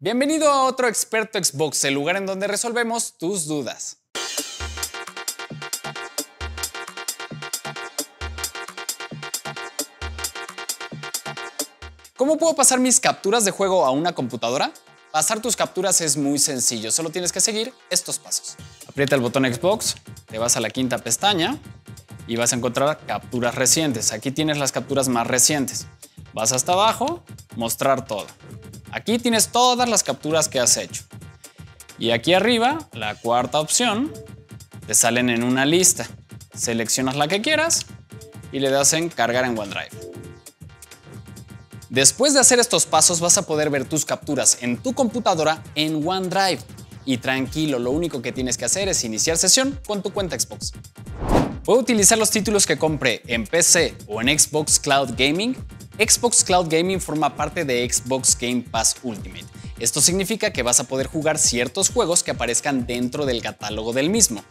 Bienvenido a otro Experto Xbox, el lugar en donde resolvemos tus dudas. ¿Cómo puedo pasar mis capturas de juego a una computadora? Pasar tus capturas es muy sencillo, solo tienes que seguir estos pasos. Aprieta el botón Xbox, te vas a la quinta pestaña y vas a encontrar capturas recientes. Aquí tienes las capturas más recientes. Vas hasta abajo, mostrar todo. Aquí tienes todas las capturas que has hecho. Y aquí arriba, la cuarta opción, te salen en una lista. Seleccionas la que quieras y le das en cargar en OneDrive. Después de hacer estos pasos vas a poder ver tus capturas en tu computadora en OneDrive. Y tranquilo, lo único que tienes que hacer es iniciar sesión con tu cuenta Xbox. Puedo utilizar los títulos que compré en PC o en Xbox Cloud Gaming. Xbox Cloud Gaming forma parte de Xbox Game Pass Ultimate. Esto significa que vas a poder jugar ciertos juegos que aparezcan dentro del catálogo del mismo.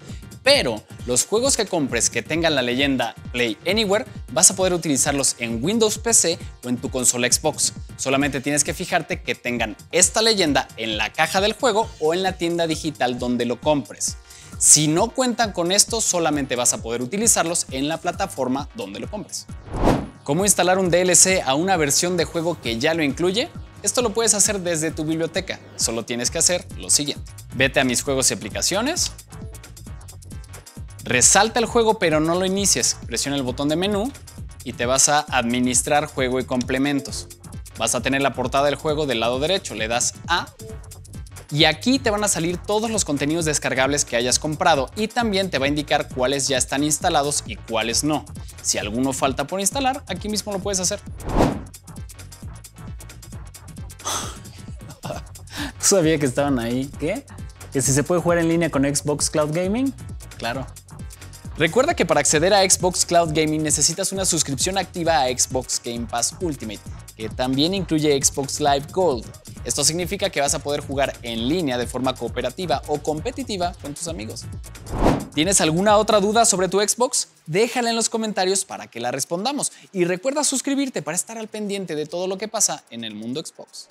Pero los juegos que compres que tengan la leyenda Play Anywhere, vas a poder utilizarlos en Windows PC o en tu consola Xbox. Solamente tienes que fijarte que tengan esta leyenda en la caja del juego o en la tienda digital donde lo compres. Si no cuentan con esto, solamente vas a poder utilizarlos en la plataforma donde lo compres. ¿Cómo instalar un DLC a una versión de juego que ya lo incluye? Esto lo puedes hacer desde tu biblioteca. Solo tienes que hacer lo siguiente. Vete a mis juegos y aplicaciones. Resalta el juego pero no lo inicies. Presiona el botón de menú y te vas a administrar juego y complementos. Vas a tener la portada del juego del lado derecho. Le das a y aquí te van a salir todos los contenidos descargables que hayas comprado y también te va a indicar cuáles ya están instalados y cuáles no. Si alguno falta por instalar, aquí mismo lo puedes hacer. No sabía que estaban ahí. ¿Qué? ¿Que si se puede jugar en línea con Xbox Cloud Gaming? Claro. Recuerda que para acceder a Xbox Cloud Gaming necesitas una suscripción activa a Xbox Game Pass Ultimate, que también incluye Xbox Live Gold. Esto significa que vas a poder jugar en línea de forma cooperativa o competitiva con tus amigos. ¿Tienes alguna otra duda sobre tu Xbox? Déjala en los comentarios para que la respondamos. Y recuerda suscribirte para estar al pendiente de todo lo que pasa en el mundo Xbox.